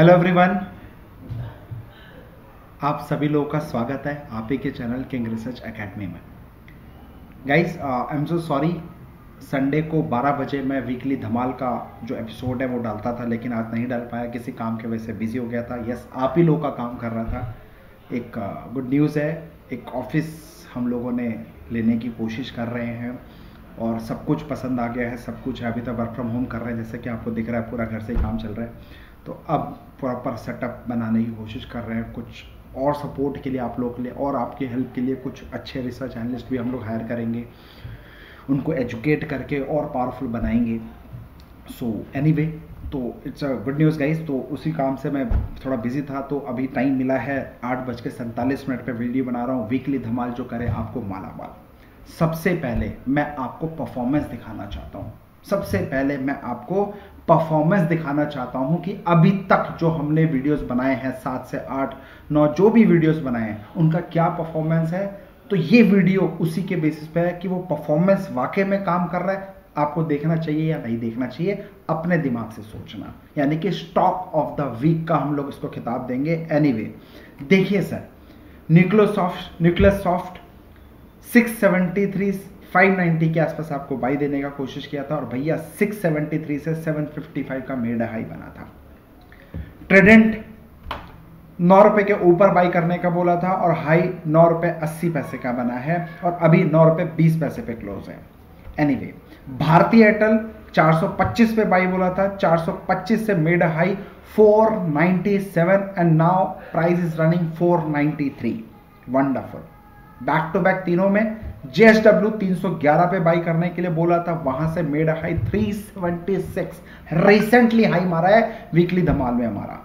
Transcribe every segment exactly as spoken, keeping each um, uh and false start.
Hello everyone, आप सभी लोगों का स्वागत है आप ही के चैनल किंग रिसर्च एकेडमी में। Guys, I am so sorry, Sunday को बारह बजे मैं वीकली धमाल का जो एपिसोड है वो डालता था, लेकिन आज नहीं डाल पाया, किसी काम के वजह से बिजी हो गया था। यस, आप ही लोगों का काम कर रहा था। एक गुड uh, न्यूज़ है, एक ऑफिस हम लोगों ने लेने की कोशिश कर रहे हैं और सब कुछ पसंद आ गया है, सब कुछ है। अभी तक वर्क फ्रॉम होम कर रहे हैं, जैसे कि आपको दिख रहा है पूरा घर से ही काम चल रहा है। तो अब प्रॉपर सेटअप बनाने की कोशिश कर रहे हैं। कुछ और सपोर्ट के लिए आप लोगों के लिए और आपकी हेल्प के लिए कुछ अच्छे रिसर्च एनालिस्ट भी हम लोग हायर करेंगे, उनको एजुकेट करके और पावरफुल बनाएंगे। सो एनीवे, तो it's a good news guys. तो उसी काम से मैं थोड़ा बिजी था, तो अभी टाइम मिला है। आठ बज के सैंतालीस मिनट पर वीडियो बना रहा हूँ वीकली धमाल, जो करे आपको मालामाल। सबसे पहले मैं आपको परफॉर्मेंस दिखाना चाहता हूँ सबसे पहले मैं आपको परफॉर्मेंस दिखाना चाहता हूं कि अभी तक जो हमने वीडियोस बनाए हैं, सात से आठ नौ जो भी वीडियोस बनाए हैं, उनका क्या परफॉर्मेंस है। तो ये वीडियो उसी के बेसिस पे है कि वो परफॉर्मेंस वाकई में काम कर रहा है, आपको देखना चाहिए या नहीं देखना चाहिए, अपने दिमाग से सोचना। यानी कि स्टॉक ऑफ द वीक का हम लोग इसको खिताब देंगे। एनीवे, देखिए sir, Nucleosoft Nucleosoft six seventy three five ninety के आसपास आपको बाई देने का कोशिश किया था और भैया सिक्स सेवेंटी थ्री से सेवन फिफ्टी फाइव का मेड हाई बना था। ट्रेडेंट नौ रुपए के ऊपर बाई करने का बोला था और हाई नौ रुपए अस्सी पैसे का बना है और अभी नौ रुपए बीस पैसे पे क्लोज है। एनीवे, भारतीय एयरटेल चार सौ पच्चीस पे बाई बोला था, चार सौ पच्चीस से made high four ninety seven and now price is running four ninety three. Wonderful. Back to back तीनों में जे एस डब्ल्यू तीन सौ ग्यारह पे बाई करने के लिए बोला था, वहां से made high three seventy six recently high मारा है वीकली धमाल में हमारा।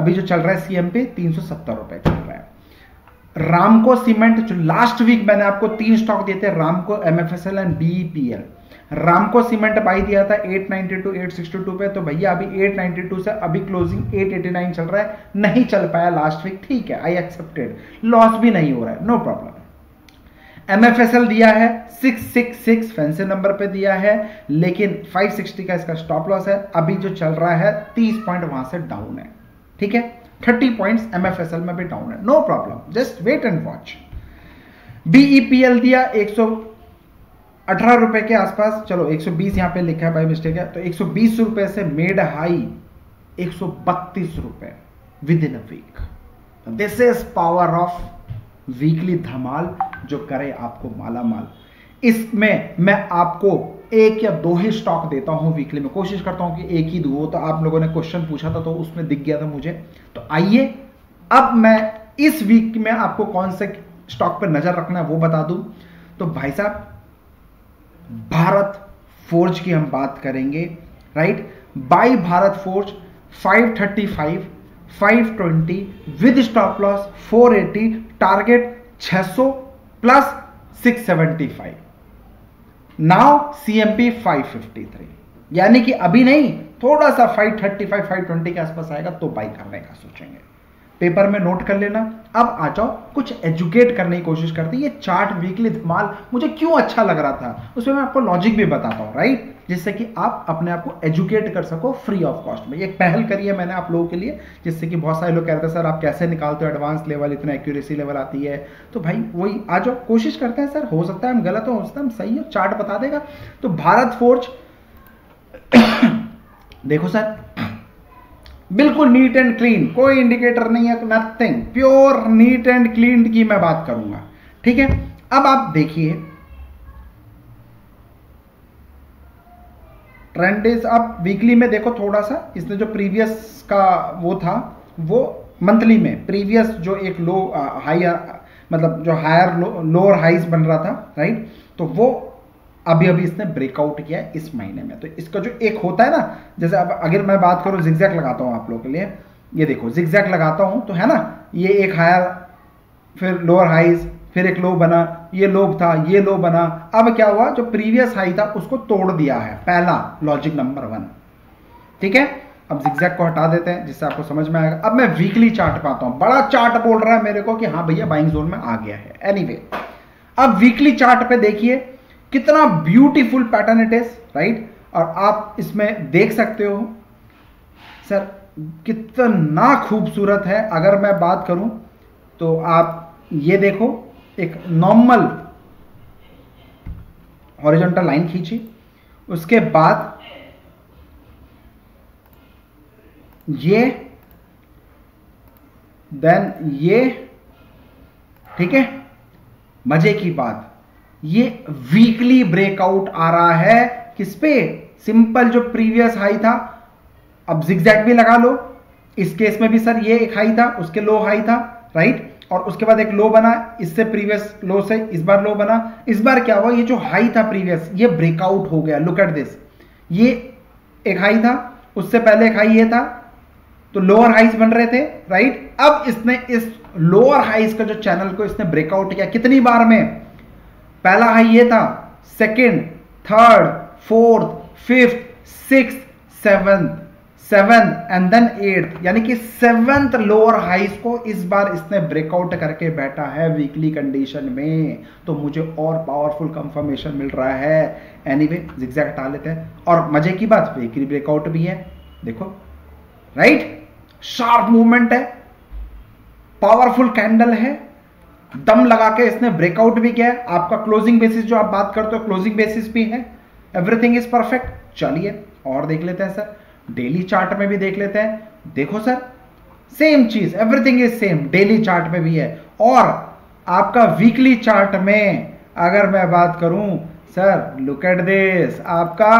अभी जो चल रहा है सी एम पी तीन सौ सत्तर रुपए चल रहा है। रामको सीमेंट, जो लास्ट वीक मैंने आपको तीन स्टॉक दिए थे, Ramco, M F S L and B E P L. Ramco cement buy दिया था at ninety two at sixty two पे, तो भैया अभी एट नाइंटी टू से अभी क्लोजिंग एट एटी नाइन चल रहा है। नहीं चल पाया लास्ट वीक, ठीक है, आई एक्सेप्टेड, लॉस भी नहीं हो रहा है, no problem. M F S L दिया है six six six fancy number पे दिया है, लेकिन फाइव सिक्सटी का इसका स्टॉप लॉस है। अभी जो चल रहा है तीस पॉइंट वहां से डाउन है, ठीक है, thirty points M F S L में भी डाउन है, no problem, just wait and watch. B E P L दिया एक सौ अठारह रुपए के आसपास, चलो एक सौ बीस यहां पे लिखा है बाय मिस्टेक है, तो एक सौ बीस रुपए से मेड हाई एक सौ बत्तीस रुपए within a week. This is power of weekly धमाल, जो करे आपको माला माल। इसमें मैं आपको एक या दो ही स्टॉक देता हूं वीकली में, कोशिश करता हूं कि एक ही दूं। तो आप लोगों ने क्वेश्चन पूछा था तो उसमें दिख गया था मुझे। तो आइए, अब मैं इस वीक में आपको कौन से स्टॉक पर नजर रखना है वो बता दूं। तो भाई साहब, भारत फोर्ज की हम बात करेंगे, right. Buy Bharat Forge five thirty five, five twenty with stop loss four eighty, target six hundred plus six seventy five. Now C M P five fifty three, यानी कि अभी नहीं, थोड़ा सा five thirty five five twenty के आसपास आएगा तो बाई करने का सोचेंगे। पेपर में नोट कर लेना। अब आ जाओ, कुछ एजुकेट करने की कोशिश करते। ये चार्ट वीकली धमाल मुझे क्यों अच्छा लग रहा था, उसमें मैं आपको लॉजिक भी बताता हूं, राइट, जिससे कि आप अपने आप को एजुकेट कर सको फ्री ऑफ कॉस्ट में। ये पहल करी है मैंने आप लोगों के लिए, जिससे कि बहुत सारे लोग कहते हैं सर आप कैसे निकालते हो एडवांस लेवल, इतना एक्यूरेसी लेवल आती है। तो भाई वही, आ जाओ, कोशिश करते हैं। सर हो सकता है हम गलत हो, हो सकता है हम सही हो, चार्ट बता देगा। तो भारत फोर्ज देखो सर, बिल्कुल नीट एंड क्लीन, कोई इंडिकेटर नहीं है, nothing, pure neat and clean की मैं बात करूंगा, ठीक है। अब आप देखिए, ट्रेंड इज अप वीकली में, देखो थोड़ा सा इसने जो प्रीवियस का वो था वो मंथली में, प्रीवियस जो एक लो हायर, मतलब जो हायर लो, लोअर हाइज बन रहा था, राइट, तो वो अभी अभी इसने ब्रेकआउट किया है इस महीने में। तो इसका जो एक होता है ना, जैसे अब अगर मैं बात करूं, जिगजैग लगाता हूं आप लोगों के लिए, ये देखो जिगजैग लगाता हूं तो है ना, ये एक हायर फिर लोअर हाइज फिर एक लो बना, ये लो था, ये लो बना। अब क्या हुआ, जो प्रीवियस हाई था उसको तोड़ दिया है, पहला लॉजिक नंबर वन, ठीक है। अब जिगजैग को हटा देते हैं जिससे आपको समझ में आएगा। अब मैं वीकली चार्ट पाता हूं, बड़ा चार्ट बोल रहा है मेरे को कि हाँ भैया बाइंग जोन में आ गया है। एनीवे, अब वीकली चार्ट पे देखिए कितना beautiful pattern it is, right, और आप इसमें देख सकते हो सर कितना खूबसूरत है। अगर मैं बात करूं तो आप ये देखो, एक नॉर्मल हॉरिजॉन्टल लाइन खींची, उसके बाद ये, देन ये, ठीक है। मजे की बात, ये वीकली ब्रेकआउट आ रहा है किस पे? सिंपल जो प्रीवियस हाई था। अब जिगजैग भी लगा लो, इस केस में भी सर ये एक हाई था, उसके लो हाई था, राइट, और उसके बाद एक लो बना, इससे प्रीवियस लो से इस बार लो बना। इस बार क्या हुआ, ये जो हाई था प्रीवियस, ये ब्रेकआउट हो गया। लुक एट दिस, ये एक हाई था, उससे पहले एक हाई ये था, तो लोअर हाइज बन रहे थे, राइट। अब इसने इस लोअर हाइज का जो चैनल को इसने ब्रेकआउट किया, कितनी बार में? पहला हाई ये था, second, third, fourth, fifth, six, seventh, seven and then eighth, यानी कि सेवंथ लोअर हाइज को इस बार इसने ब्रेकआउट करके बैठा है वीकली कंडीशन में। तो मुझे और पावरफुल कंफर्मेशन मिल रहा है। एनीवे zigzag हटा लेते हैं, और मजे की बात वीकली ब्रेकआउट भी है, देखो, राइट, शार्प मूवमेंट है, पावरफुल कैंडल है, दम लगा के इसने ब्रेकआउट भी किया है। आपका क्लोजिंग बेसिस जो आप बात करते हो, क्लोजिंग बेसिस भी है, एवरीथिंग इज परफेक्ट। चलिए और देख लेते हैं सर, डेली चार्ट में भी देख लेते हैं। देखो सर, सेम चीज, everything is same, daily chart में भी है, और आपका वीकली चार्ट में अगर मैं बात करूं सर, लुक एट दिस, आपका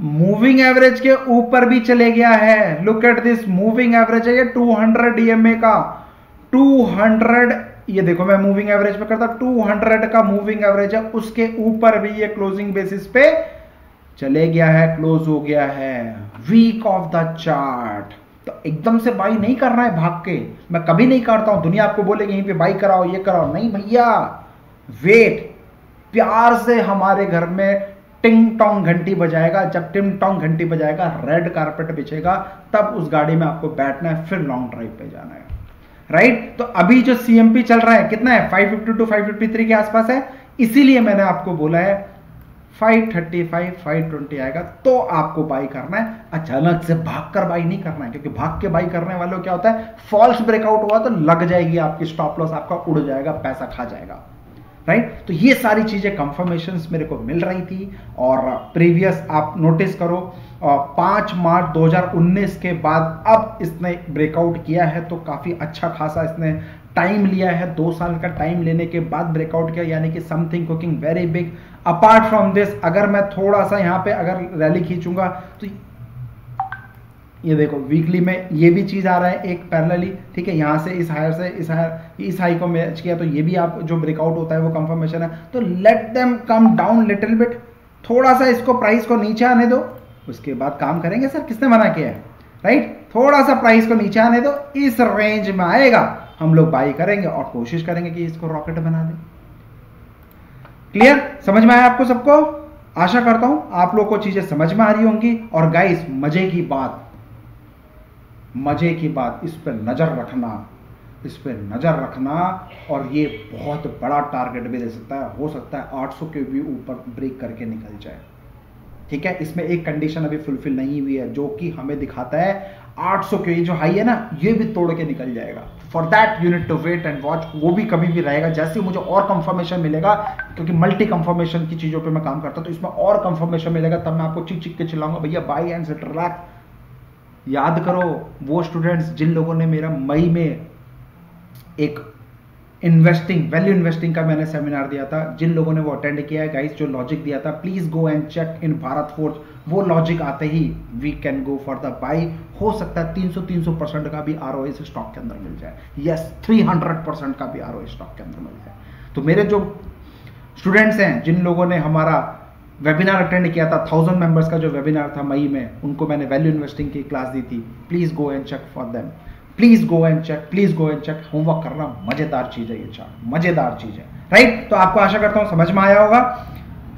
मूविंग एवरेज के ऊपर भी चले गया है। Look at this, moving average है ये टू हंड्रेड डीएमए का, टू हंड्रेड, ये देखो मैं मूविंग एवरेज पे करता, टू हंड्रेड का मूविंग एवरेज है, उसके ऊपर भी ये क्लोजिंग बेसिस पे चले गया है, क्लोज हो गया है। वीक ऑफ द चार्ट, तो एकदम से बाई नहीं करना है भाग के, मैं कभी नहीं करता हूं। दुनिया आपको बोलेगी यहीं पे बाई कराओ, ये कराओ, नहीं भैया, वेट, प्यार से हमारे घर में टिंग टोंग घंटी बजाएगा, जब टिंग टोंग घंटी बजाएगा, रेड कारपेट बिछेगा, तब उस गाड़ी में आपको बैठना है, फिर लॉन्ग ड्राइव पे जाना है, राइट right? तो अभी जो सीएमपी चल रहा है कितना है, five fifty two five fifty three के आसपास है, इसीलिए मैंने आपको बोला है five thirty five five twenty आएगा तो आपको बाई करना है। अचानक से भाग कर बाई नहीं करना है, क्योंकि भाग के बाई करने वालों क्या होता है, फॉल्स ब्रेकआउट हुआ तो लग जाएगी आपकी स्टॉप लॉस, आपका उड़ जाएगा, पैसा खा जाएगा, राइट right? तो ये सारी चीजें कंफर्मेशंस मेरे को मिल रही थी। और प्रीवियस आप नोटिस करो, पाँच मार्च दो हज़ार उन्नीस के बाद अब इसने ब्रेकआउट किया है, तो काफ़ी अच्छा खासा इसने टाइम लिया है, दो साल का टाइम लेने के बाद ब्रेकआउट किया, यानी कि something cooking very big. Apart from this, अगर मैं थोड़ा सा यहाँ पे अगर रैली खींचूंगा तो ये देखो वीकली में ये भी चीज़ आ रहा है एक पैरेलली, ठीक है, यहाँ से इस हायर से इस हायर, इस हाई को मैच किया, तो ये भी आप जो ब्रेकआउट होता है वो कंफर्मेशन है। तो let them come down little bit, थोड़ा सा इसको प्राइस को नीचे आने दो, उसके बाद काम करेंगे। सर किसने मना किया है, राइट, थोड़ा सा प्राइस को नीचे आने दो, इस रेंज में आएगा हम लोग बाई करेंगे और कोशिश करेंगे कि इसको रॉकेट बना दें। क्लियर, समझ में आया आपको सबको? आशा करता हूं आप लोग को चीजें समझ में आ रही होंगी। और गाइस मजे की बात, मजे की बात, इस पर नजर रखना, इस पर नजर रखना, और ये बहुत बड़ा टारगेट भी दे सकता है, हो सकता है आठ सौ के भी ऊपर ब्रेक करके निकल जाए, ठीक है। इसमें एक कंडीशन अभी फुलफिल नहीं हुई है जो कि हमें दिखाता है आठ सौ के जो हाई है ना, ये भी तोड़ के निकल जाएगा। For that you need to wait and watch, वो भी कभी भी रहेगा। जैसे मुझे और कंफर्मेशन मिलेगा, क्योंकि मल्टी कंफर्मेशन की चीज़ों पे मैं काम करता हूँ, तो इसमें और कंफर्मेशन मिलेगा तब मैं आपको चिक चिक के चिल्लाऊंगा, भैया बाई एंड सेट रैक। याद करो वो स्टूडेंट्स जिन लोगों ने मेरा मई में एक इन्वेस्टिंग वैल्यू इन्वेस्टिंग का मैंने सेमिनार दिया था, जिन लोगों ने वो अटेंड किया है, गाइस जो लॉजिक दिया था, please go and check in Bharat Forge, वो लॉजिक आते ही we can go for the buy. हो सकता है तीन सौ तीन सौ परसेंट का भी आरओए इस स्टॉक के अंदर मिल जाए, यस तीन सौ परसेंट का भी आरओए स्टॉक के अंदर मिल जाए। तो मेरे जो स्टूडेंट्स हैं जिन लोगों ने हमारा वेबिनार अटेंड किया था, थाउजेंड मेंबर्स का जो वेबिनार था मई में, उनको मैंने वैल्यू इन्वेस्टिंग की क्लास दी थी, please go and check for them, please go and check, please go and check, homework करना, मजेदार चीज है ये चार्ट, मजेदार चीज है, राइट। तो आपको आशा करता हूँ समझ में आया होगा,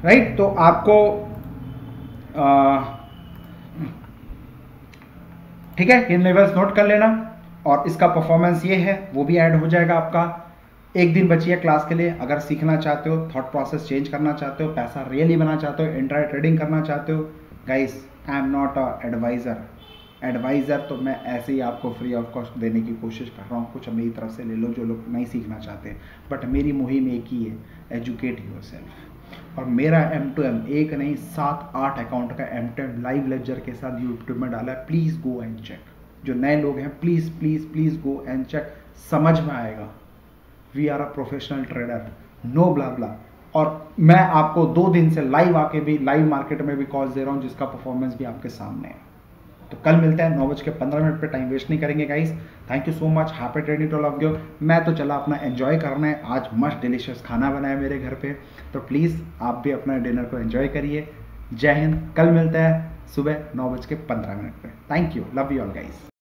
राइट। तो आपको ठीक है, इन लेवल्स नोट कर लेना, और इसका परफॉर्मेंस ये है वो भी ऐड हो जाएगा आपका। एक दिन बची है क्लास के लिए, अगर सीखना चाहते हो, थॉट प्रोसेस चेंज करना चाहते हो, पैसा रियली बना चाहते हो, इंट्राडे ट्रेडिंग करना चाहते हो, guys I am not a adviser, adviser, तो मैं ऐसे ही आपको फ्री ऑफ कॉस्ट देने की कोशिश कर रहा हूँ। कुछ मेरी तरफ से ले लो जो लोग नहीं सीखना चाहते, बट मेरी मुहिम एक ही है, एजुकेट योरसेल्फ। और मेरा एम टू एम एक नहीं सात आठ अकाउंट का M to M live lecture के साथ यूट्यूब में डाला है, प्लीज़ गो एंड चेक। जो नए लोग हैं please please please go and check, समझ में आएगा। We are a professional trader, no blah blah. और मैं आपको दो दिन से लाइव आके भी लाइव मार्केट में भी कॉल्स दे रहा हूँ जिसका परफॉर्मेंस भी आपके सामने है। तो कल मिलते हैं नौ बज के पंद्रह मिनट पे, टाइम वेस्ट नहीं करेंगे guys. Thank you so much, happy trading to all of you. मैं तो चला अपना एंजॉय करना है, आज मस्त डिलीशियस खाना बनाया मेरे घर पे, तो प्लीज़ आप भी अपना डिनर को एंजॉय करिए। जय हिंद, कल मिलते हैं सुबह नौ बज के पंद्रह मिनट पर। Thank you, love you all guys.